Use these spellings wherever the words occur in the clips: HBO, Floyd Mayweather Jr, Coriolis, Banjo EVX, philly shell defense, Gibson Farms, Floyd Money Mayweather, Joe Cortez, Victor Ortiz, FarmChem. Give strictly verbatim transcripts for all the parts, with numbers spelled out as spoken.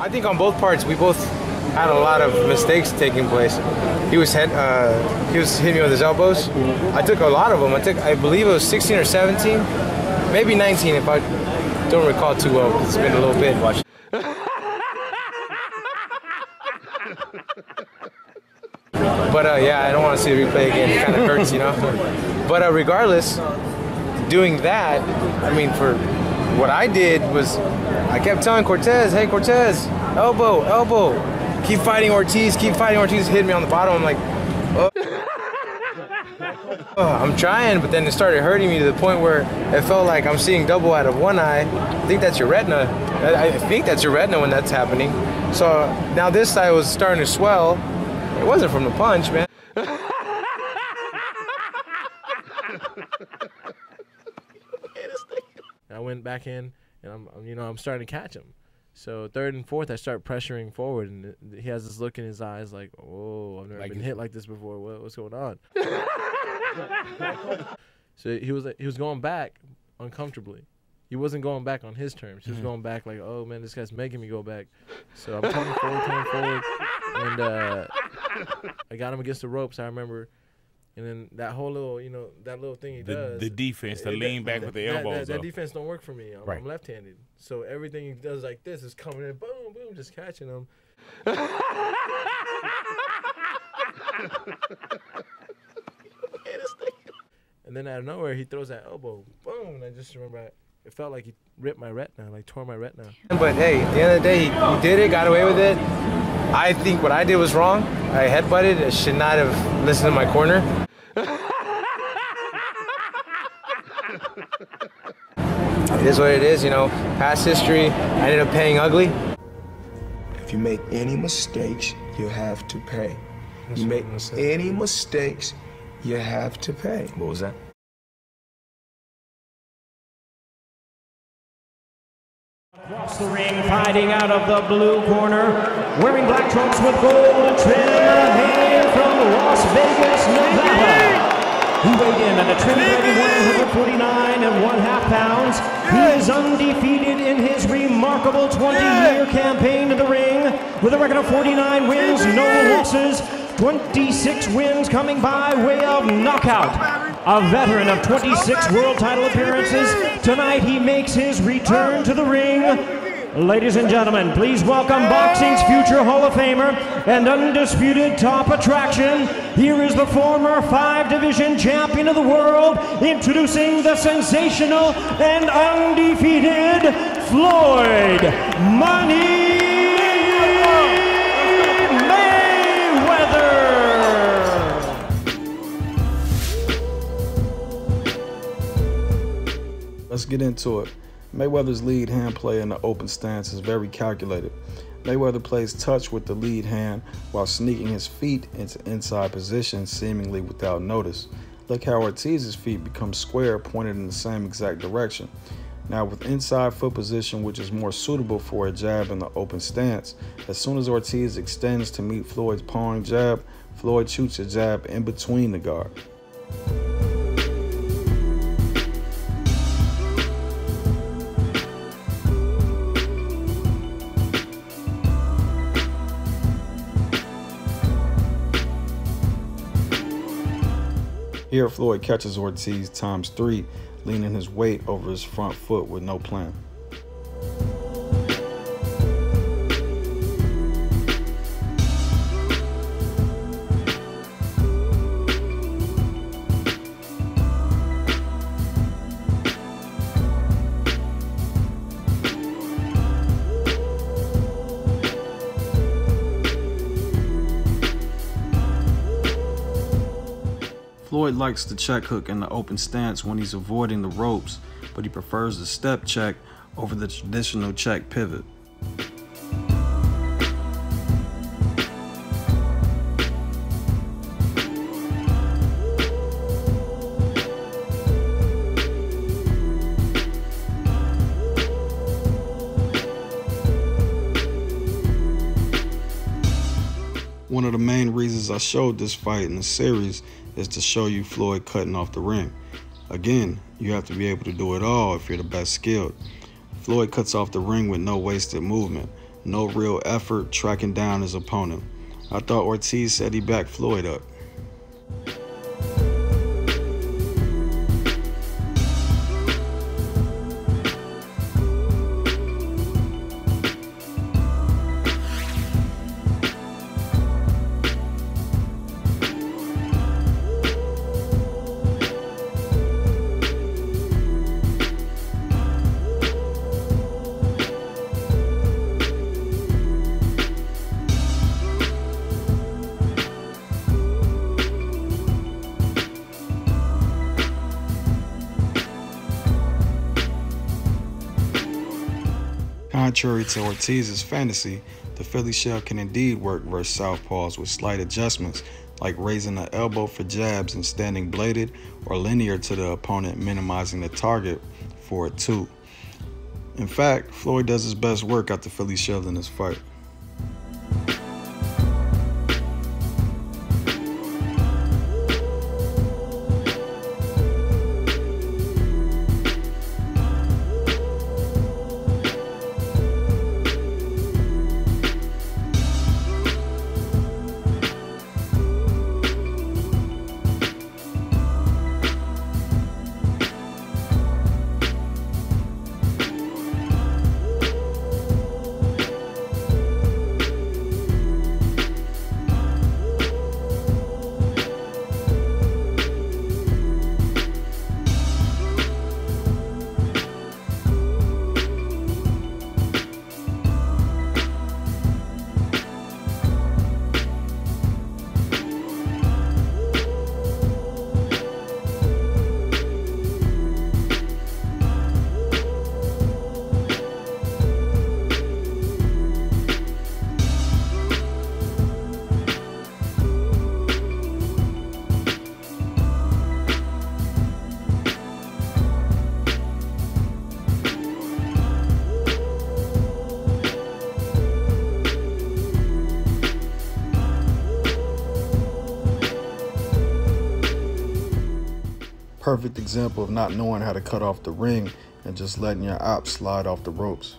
I think on both parts, we both had a lot of mistakes taking place. He was hit, uh, he was hitting me with his elbows. I took a lot of them. I took, I believe it was sixteen or seventeen, maybe nineteen if I don't recall too well. It's been a little bit. Watch. But uh, yeah, I don't want to see the replay again. It kind of hurts, you know. But uh, regardless, doing that, I mean, for what I did was, I kept telling Cortez, "Hey, Cortez, elbow, elbow. Keep fighting Ortiz, keep fighting Ortiz." Hit me on the bottom. I'm like, oh. Oh, I'm trying, but then it started hurting me to the point where it felt like I'm seeing double out of one eye. I think that's your retina. I think that's your retina when that's happening. So now this side was starting to swell. It wasn't from the punch, man. I went back in, and I'm, you know, I'm starting to catch him. So third and fourth, I start pressuring forward, and he has this look in his eyes like, "Oh, I've never like been hit like this before. What, what's going on?" So he was he was going back uncomfortably. He wasn't going back on his terms. He was mm-hmm. going back like, "Oh man, this guy's making me go back." So I'm coming forward, coming forward, and uh, I got him against the ropes. I remember. And then that whole little, you know, that little thing he the, does. The defense, the lean back that, with the elbows. That, that, that defense don't work for me. I'm, right. I'm left-handed. So everything he does like this is coming in, boom, boom, just catching him. And then out of nowhere, he throws that elbow. Boom, and I just remember I, it felt like he ripped my retina, like tore my retina. But, hey, at the end of the day, he, he did it, got away with it. I think what I did was wrong. I headbutted. I should not have listened to my corner. It is what it is, you know. Past history, I ended up paying ugly. If you make any mistakes, you have to pay. You make any mistakes, you have to pay. What was that? Across the ring, fighting out of the blue corner, wearing black trunks with gold trim, hail from Las Vegas, Nevada. He weighed in at a trim of one forty-nine and one half pounds. He is undefeated in his remarkable twenty-year campaign in the ring, with a record of forty-nine wins, no losses, twenty-six wins coming by way of knockout. A veteran of twenty-six world title appearances, tonight he makes his return to the ring. Ladies and gentlemen, please welcome boxing's future Hall of Famer and undisputed top attraction. Here is the former five-division champion of the world, introducing the sensational and undefeated Floyd Money Mayweather. Let's get into it. Mayweather's lead hand play in the open stance is very calculated. Mayweather plays touch with the lead hand while sneaking his feet into inside positions seemingly without notice. Look how Ortiz's feet become square, pointed in the same exact direction. Now with inside foot position, which is more suitable for a jab in the open stance, as soon as Ortiz extends to meet Floyd's pawing jab, Floyd shoots a jab in between the guard. Here, Floyd catches Ortiz times three, leaning his weight over his front foot with no plan. Floyd likes the check hook in the open stance when he's avoiding the ropes, but he prefers the step check over the traditional check pivot. One of the main reasons I showed this fight in the series is to show you Floyd cutting off the ring. Again, you have to be able to do it all if you're the best skilled. Floyd cuts off the ring with no wasted movement. no real effort tracking down his opponent. I thought Ortiz said he backed Floyd up. Contrary to Ortiz's fantasy, the Philly shell can indeed work versus southpaws with slight adjustments, like raising the elbow for jabs and standing bladed or linear to the opponent, minimizing the target for a two. In fact, Floyd does his best work at the Philly shell in this fight. Perfect example of not knowing how to cut off the ring and just letting your op slide off the ropes.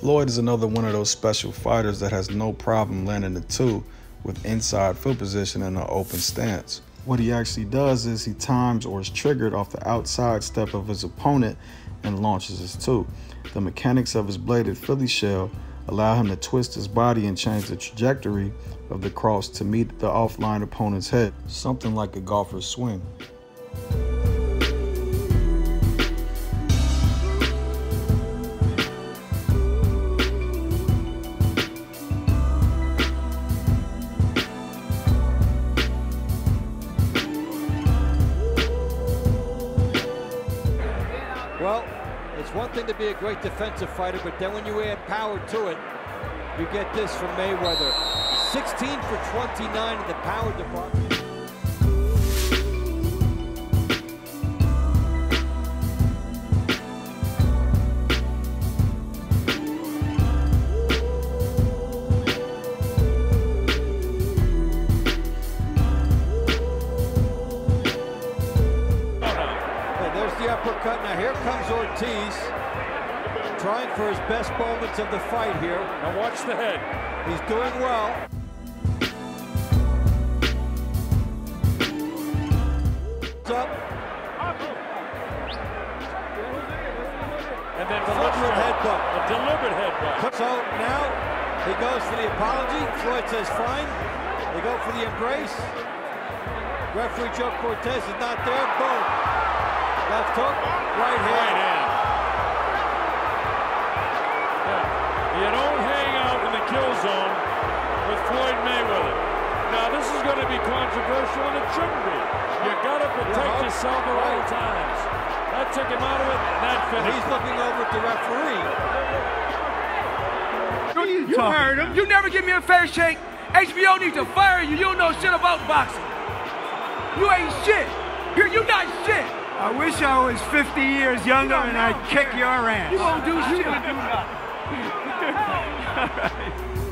Floyd is another one of those special fighters that has no problem landing the two with inside foot position in an open stance. What he actually does is he times or is triggered off the outside step of his opponent and launches his two. The mechanics of his bladed Philly shell allow him to twist his body and change the trajectory of the cross to meet the offline opponent's head, something like a golfer's swing. Well, it's one thing to be a great defensive fighter, but then when you add power to it, you get this from Mayweather. sixteen for twenty-nine in the power department. Uppercut. Now here comes Ortiz, trying for his best moments of the fight here. Now watch the head. He's doing well. Up. And then the deliberate headbutt. A deliberate headbutt. So now He goes for the apology. Floyd says fine. They go for the embrace. Referee Joe Cortez is not there. Boom. Left hook, right hand. Right hand. Yeah. You don't hang out in the kill zone with Floyd Mayweather. Now this is going to be controversial, and it shouldn't be. You got to protect yeah, yourself at all times. That took him out of it, and that finished. He's looking over at the referee. You heard him. You never give me a fair shake. H B O needs to fire you. You don't know shit about boxing. You ain't shit. You're, you're not shit. I wish I was fifty years younger you and I'd kick your ass. You won't do shit. You do nothing. All right.